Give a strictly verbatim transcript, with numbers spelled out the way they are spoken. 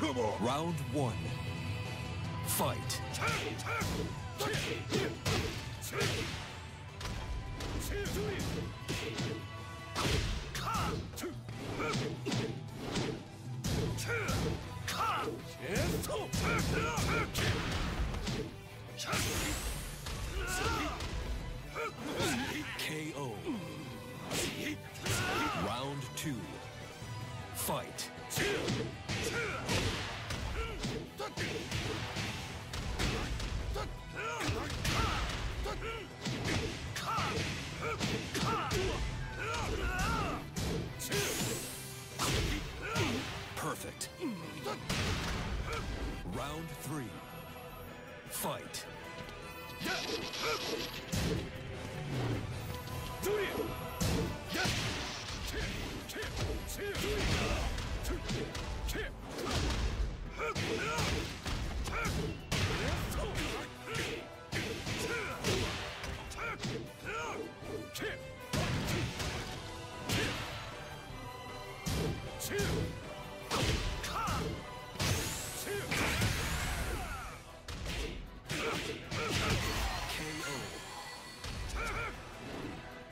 Come on. Round one. Fight. K O. Round two. Fight. Perfect. Round three. Fight. Two.